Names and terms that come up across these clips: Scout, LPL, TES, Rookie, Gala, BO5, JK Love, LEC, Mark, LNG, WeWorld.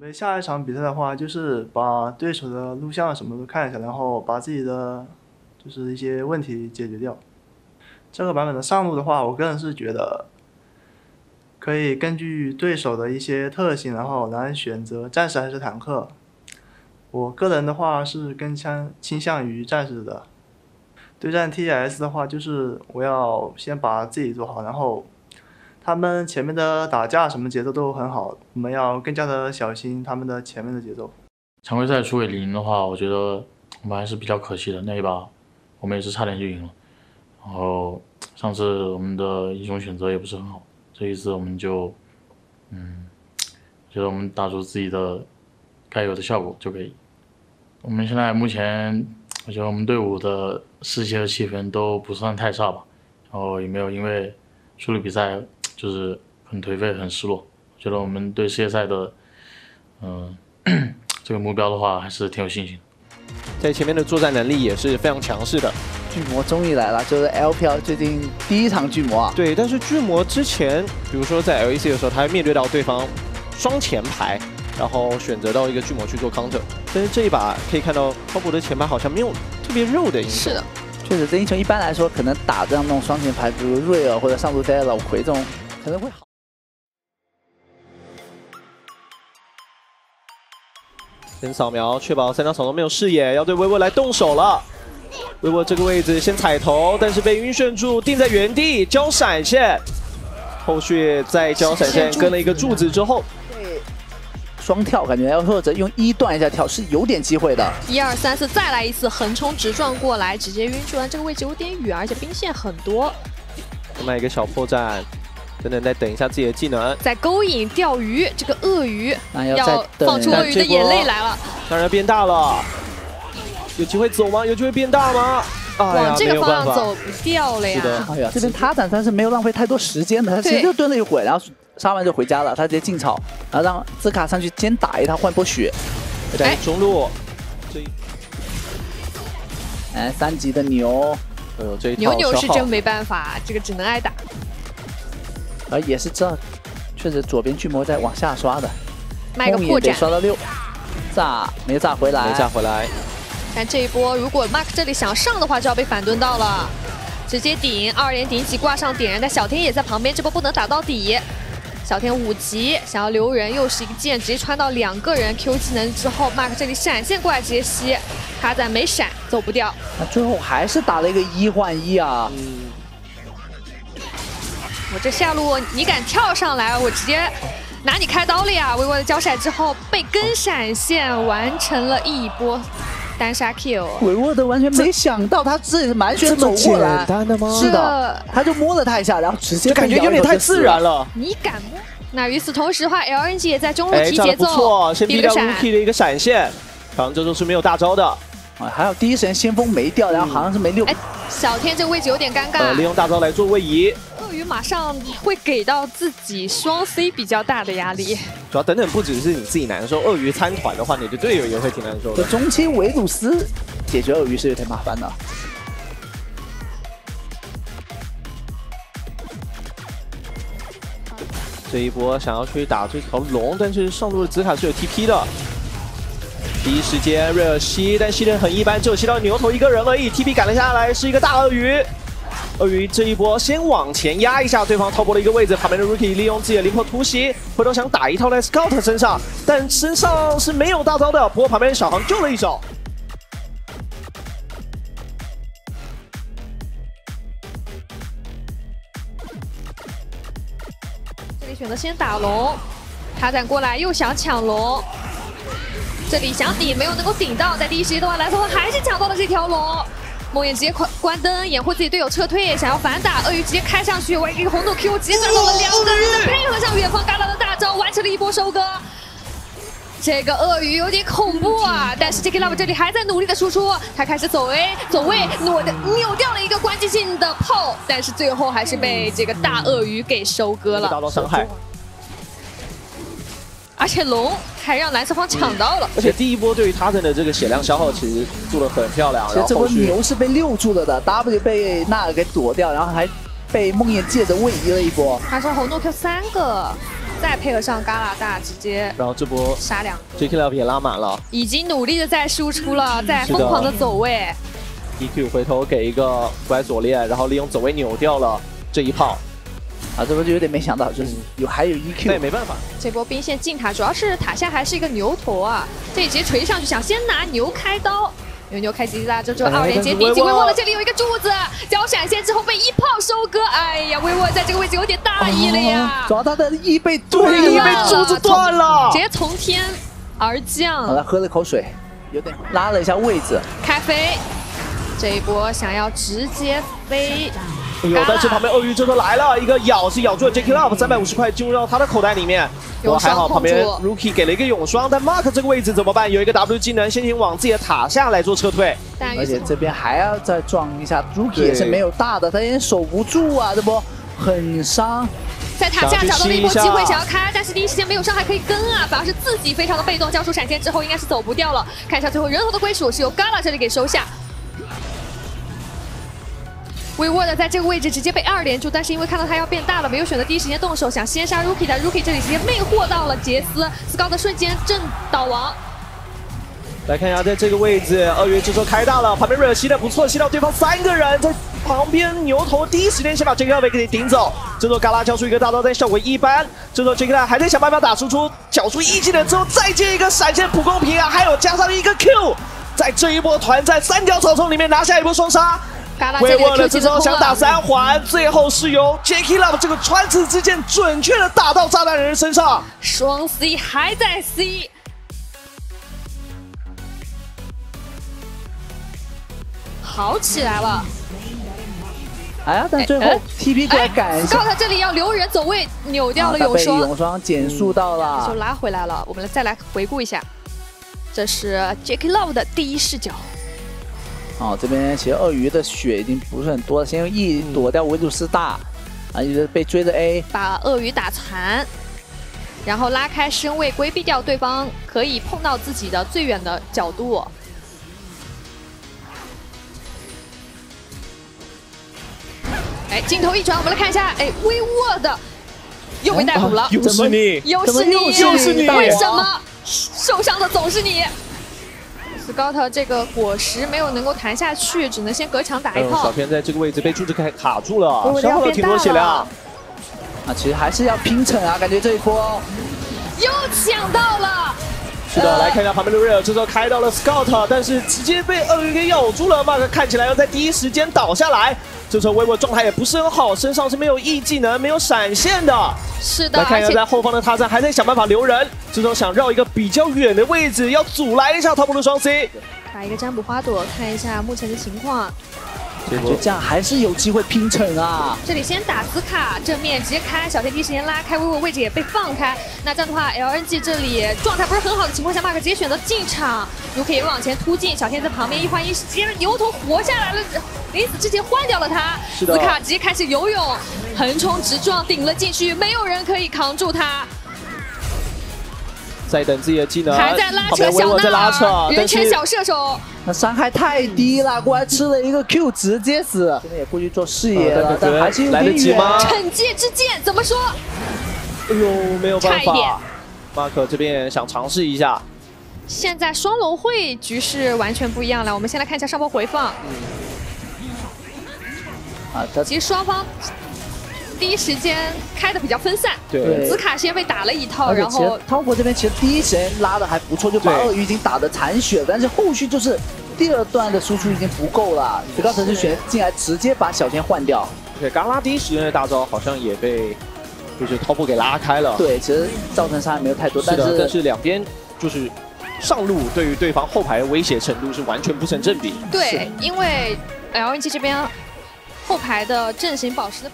我们下一场比赛的话，就是把对手的录像什么都看一下，然后把自己的就是一些问题解决掉。这个版本的上路的话，我个人是觉得可以根据对手的一些特性，然后来选择战士还是坦克。我个人的话是更倾向于战士的。对战 TES 的话，就是我要先把自己做好，然后。 他们前面的打架什么节奏都很好，我们要更加的小心他们的前面的节奏。常规赛输给0的话，我觉得我们还是比较可惜的。那一把我们也是差点就赢了，然后上次我们的英雄选择也不是很好，这一次我们就觉得我们打出自己的该有的效果就可以。我们现在目前我觉得我们队伍的士气和气氛都不算太差吧，然后也没有因为输了比赛。 就是很颓废，很失落。我觉得我们对世界赛的，这个目标的话，还是挺有信心的。在前面的作战能力也是非常强势的。巨魔终于来了，就是 LPL 最近第一场巨魔啊。对，但是巨魔之前，比如说在 LEC 的时候，他面对到对方双前排，然后选择到一个巨魔去做 counter。但是这一把可以看到，滔博的前排好像没有特别肉的英雄。是的，确实，这英雄一般来说可能打这样那种双前排，比如瑞尔或者上路带老魁这种。 可能会好。先扫描，确保三张草丛没有视野，要对薇薇来动手了。薇薇这个位置先踩头，但是被晕眩住，定在原地，交闪现。后续再交闪现，跟了一个柱子之后，对，双跳感觉要或者用一断一下跳是有点机会的。1、2、3、4，再来一次横冲直撞过来，直接晕眩。这个位置有点远，而且兵线很多。再卖一个小破绽。 等等，再等一下自己的技能，再勾引钓鱼，这个鳄鱼要放出鳄鱼的眼泪来了，当然变大了，有机会走吗？有机会变大吗？往这个方向走不掉了呀！哎呀，这边他斩三是没有浪费太多时间的，他直接就蹲了一会，然后杀完就回家了，他直接进草，然后让兹卡上去先打一他换波血，在中路，哎，3级的牛，这一套牛是真没办法，这个只能挨打。 而也是这，确实左边巨魔在往下刷的，卖个破斩，刷到6，炸没炸回来，没炸回来。看这一波，如果 Mark 这里想上的话，就要被反蹲到了，直接顶2连顶1级挂上点燃，但小天也在旁边，这波不能打到底。小天5级想要留人，又是一个剑，直接穿到2个人 Q 技能之后 ，Mark 这里闪现过来直接吸，卡仔没闪，走不掉。那最后还是打了一个1换1啊。我这下路，你敢跳上来，我直接拿你开刀了呀！微微的交闪之后被跟闪现完成了一波单杀 kill。韦沃德完全没想到他自己满血走过来，简单的吗？是的，他就摸了他一下，然后直接感觉有点太自然了。你敢摸？那与此同时的话 ，LNG 也在中路提节奏，不错，先避掉 Rookie 的一个闪现，杭州都是没有大招的。 啊，还有第一时间先锋没掉，然后好像是没溜。哎，小天这个位置有点尴尬。利用大招来做位移。鳄鱼马上会给到自己双 C 比较大的压力。主要等等，不只是你自己难受，鳄鱼参团的话，你的队友也会挺难受的。中期维鲁斯解决鳄鱼是有点麻烦的。这一波想要去打这条龙，但是上路的紫卡是有 TP 的。 第一时间瑞尔吸，但吸的很一般，只有吸到牛头一个人而已。TP 赶了下来，是一个大鳄鱼。鳄鱼这一波先往前压一下对方滔博的一个位置，旁边的 Rookie 利用自己的灵魄突袭，回头想打一套在 Scout 身上，但身上是没有大招的。不过旁边小航救了一手。这里选择先打龙，塔斩过来又想抢龙。 这里想顶没有能够顶到，在第一时间的话，蓝头还是抢到了这条龙。梦魇直接关灯，掩护自己队友撤退，想要反打鳄鱼，直接开上去，玩一个红豆 Q， 直接转到了2个人的配合上，远方嘎达的大招完成了一波收割。这个鳄鱼有点恐怖啊，但是 JK Love 这里还在努力的输出，他开始走 A 走位，扭掉了一个关键性的炮，但是最后还是被这个大鳄鱼给收割了。大招伤害。 而且龙还让蓝色方抢到了，而且第一波对于他的这个血量消耗其实做得很漂亮。其实这波牛是被溜住了的 ，W 被纳尔给躲掉，然后还被梦魇借着位移了一波。还是红诺 Q 3个，再配合上嘎啦大，直接然后这波杀两个 ，JK 料也拉满了，已经努力的在输出了，在疯狂的走位。DQ 回头给一个拐左链，然后利用走位扭掉了这一炮。 啊，这波就有点没想到，就是还有 EQ， 对，没办法。这波兵线进塔，主要是塔下还是一个牛头啊，这里直接锤上去，想先拿牛开刀，因为牛开吉吉拉，这就二连接顶级威沃了，这里有一个柱子，脚闪现之后被一炮收割，哎呀，威沃在这个位置有点大意了呀，主要他的翼被柱子断了，直接从天而降。好了，喝了口水，有点拉了一下位置，开飞，这一波想要直接飞。 有，但是旁边鳄鱼这头来了一个咬，是咬住了 JK Love， 350块进入到他的口袋里面。哇，还好旁边 Rookie 给了一个永霜，但 Mark 这个位置怎么办？有一个 W 技能，先行往自己的塔下来做撤退。而且这边还要再撞一下 Rookie， 也是没有大的，他也守不住啊，这波很伤。在塔下找到了一波机会，想要开，但是第一时间没有伤害可以跟啊，反而是自己非常的被动。交出闪现之后，应该是走不掉了。看一下最后人头的归属是由 Gala 这里给收下。 WeWord 在这个位置直接被二连住，但是因为看到他要变大了，没有选择第一时间动手，想先杀 Rookie 的 Rookie 这里直接魅惑到了杰斯 ，Scout 瞬间震倒王。来看一下，在这个位置，鳄鱼这时候开大了，旁边瑞尔吸的不错，吸到对方3个人，在旁边牛头第一时间先把 JK 给你顶走，这时候嘎啦交出一个大招，但效果一般，这时候 JK 还在想办法打输出，缴出一技能之后再接一个闪现不公平啊，还有加上了一个 Q， 在这一波团战三角草丛里面拿下一波双杀。 WeWorld 的这招想打3环，最后是由 JK Love 这个穿刺之箭准确的打到炸弹人身上。双 C 还在 C。好起来了。哎呀，但最后 TP 过来赶一下。Scout 这里要留人走位，扭掉了永霜。永霜减速到了，就拉回来了。我们再来回顾一下，这是 JK Love 的第一视角。 哦，这边其实鳄鱼的血已经不是很多了，先用 E 躲掉维鲁斯大，啊，一直被追着 A， 把鳄鱼打残，然后拉开身位，规避掉对方可以碰到自己的最远的角度。哎，镜头一转，我们来看一下，哎，WeWorld又被逮捕了，又是你，又是你，又是你，为什么受伤的总是你？ Scout 这个果实没有能够弹下去，只能先隔墙打一炮。小片在这个位置被柱子卡住了，消耗了挺多血量。啊，其实还是要拼逞啊，感觉这一波又抢到了。是的，来看一下旁边的瑞尔，这时候开到了 Scout， 但是直接被鳄鱼给咬住了。Mark 看起来要在第一时间倒下来。这时候 WeWorld 状态也不是很好，身上是没有 E 技能、没有闪现的。是的，来看一下在后方的塔站还在想办法留人。 这种想绕一个比较远的位置，要阻拦一下他们的双 C， 打一个占卜花朵，看一下目前的情况。感觉这样还是有机会拼逞啊！这里先打紫卡，正面直接开，小天第一时间拉开，微微位置也被放开。那这样的话 ，LNG 这里状态不是很好的情况下 ，Mark 直接选择进场，又可以往前突进。小天在旁边一换一，直接牛头活下来了，临死之前换掉了他。是的。紫卡直接开始游泳，横冲直撞，顶了进去，没有人可以扛住他。 在等自己的技能，还在拉扯小娜，人前小射手，那伤害太低了，过来吃了一个 Q 直接死。现在也过去做视野了，但还是来得及吗？惩戒之剑怎么说？哎呦，没有办法。Mark 这边想尝试一下。现在双龙会局势完全不一样了，我们先来看一下上波回放。啊，其实双方。 第一时间开的比较分散，对，紫卡先被打了一套，然后滔博这边其实第一时间拉的还不错，就把鳄鱼已经打的残血，但是后续就是第二段的输出已经不够了，德高层就选进来直接把小天换掉。对，刚拉第一时间的大招好像也被就是滔博给拉开了，对，其实造成伤害没有太多，但是两边就是。 上路对于对方后排的威胁程度是完全不成正比。对，因为 LNG 这边后排的阵型保持的。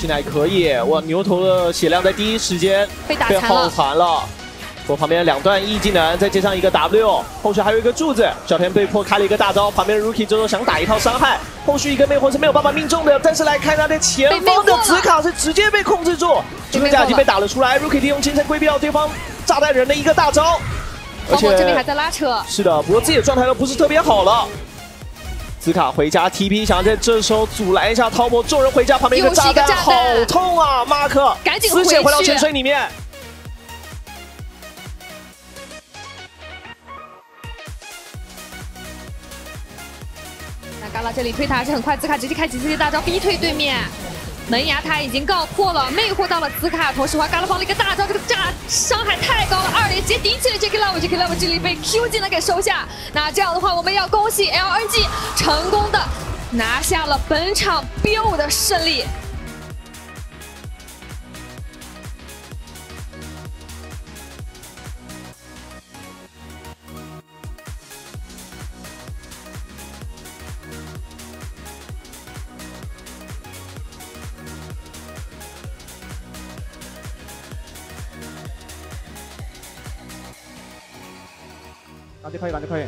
进来可以，哇！牛头的血量在第一时间被耗残了。我旁边2段 E 技能，再接上一个 W， 后续还有一个柱子。小天被迫开了一个大招，旁边 Rookie 这时候想打一套伤害，后续一个魅惑是没有办法命中的。但是来看他的前方的紫卡是直接被控制住，这个架已经被打了出来。Rookie 利用金身规避掉对方炸弹人的一个大招，而且这边还在拉扯。是的，不过自己的状态都不是特别好了。紫卡回家 TP， 想在这时候阻拦一下滔博，众人回家旁边一个炸弹，好痛啊！马克，赶紧回去，回到潜水里面。 嘎啦，这里推塔还是很快，紫卡直接开启自己大招逼退对面，门牙塔已经告破了，魅惑到了紫卡，同时还嘎啦放了一个大招，这个炸伤害太高了，2连直接顶起了 JK Love，JK Love 这里被 Q 技能给收下，那这样的话我们要恭喜 LNG 成功的拿下了本场 BO5 的胜利。 赶紧可以！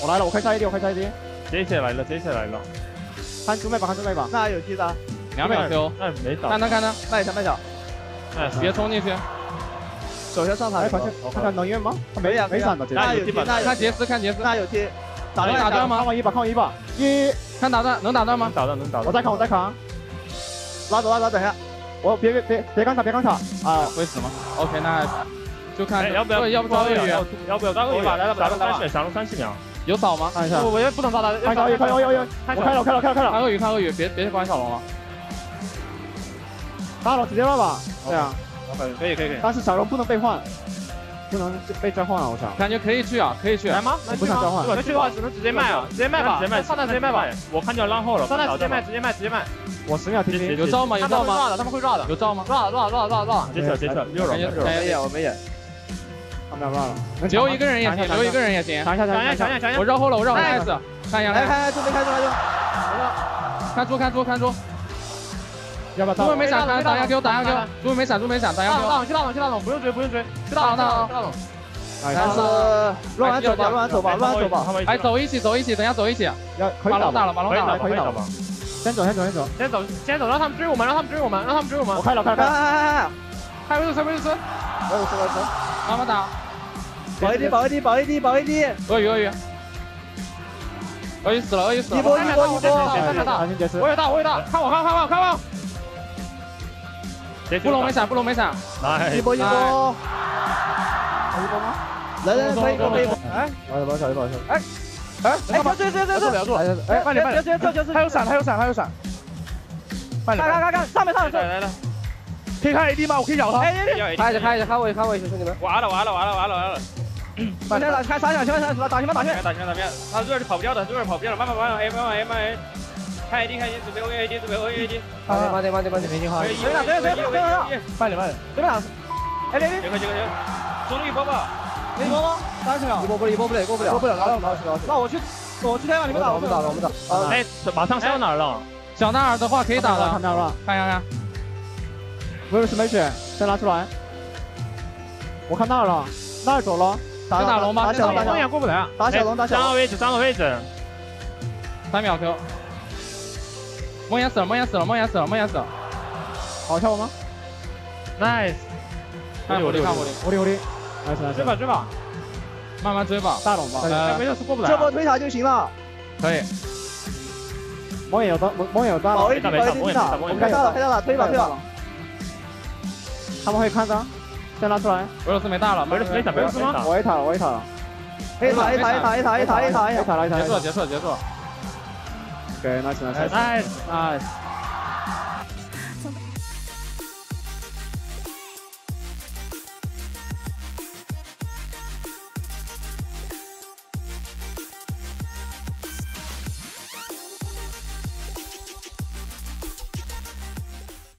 我来了，我开下一点，我开下一点。接下来了。看猪妹吧。那有狙的。2秒 Q。那没打。看他，慢一下。哎，别冲进去。首先上塔，看能晕吗？没闪的。那有狙，看杰斯。那有狙。打断吗？看我一把。看打断，能打断吗？打断。我在扛。拉走，等一下。我别刚塔啊！会死吗 ？OK， 那。 就看要不抓鳄鱼，要不要抓鳄鱼？打龙30秒，有扫吗？看一下，我也不能抓他。看鳄鱼，开了。看鳄鱼，别管小龙了。大龙直接乱吧，这样。可以。但是小龙不能被换，不能被召唤啊！我想。感觉可以去。来吗？不想召唤。那去的话只能直接卖啊！直接卖吧。上单直接卖吧。我看见烂后了。上单直接卖。我10秒 TP。有照吗？他们会照的。有照吗？照。接扯。6人。没眼，我没眼。 留一个人也行，想一下，我绕后了，nice，看一下，来看猪，要不要？猪没闪，打下 Q，猪没闪，打下 Q，去大龙，不用追，去大龙，乱走吧，哎，走一起，等一下，马龙打了，可以打吧，先走，让他们追我们，我开了，还有什么？我有什么？ 慢慢打，保 AD，鳄鱼死了，一波，我有大，看我，布隆没闪，一波吗？来，小一波，哎，对，不要住了，慢点，还有闪，慢点，上面，来。 可以开 AD 吗？我可以咬他。开一下，看我一下，兄弟们。完了！慢点，开闪，打前面。他这是跑不掉的，慢慢 A。开 AD，准备 AD。慢点，没信号。别打！慢点。对面打。哎，别快！中路一波吧。30秒。一波不了。拿了。那我去天亮，你们打。我们打。哎，马上上哪儿了？小纳尔的话可以打了。看一下。 Wilson没血，再拿出来。我看那了，那走了。打龙吧，打小龙过不来。打小龙。3个位置。3秒 Q。梦魇死了。好跳我吗 ？Nice。我力。追吧。慢慢追吧，大龙吧。没事，过不来。这波推塔就行了。可以。 梦魇有大。保一塔。我看到了，推吧。 他们会看到，再拉出来。俄罗斯没大了，没打吗？我 A 塔了。A 塔了。结束了。给，拿起来。哎，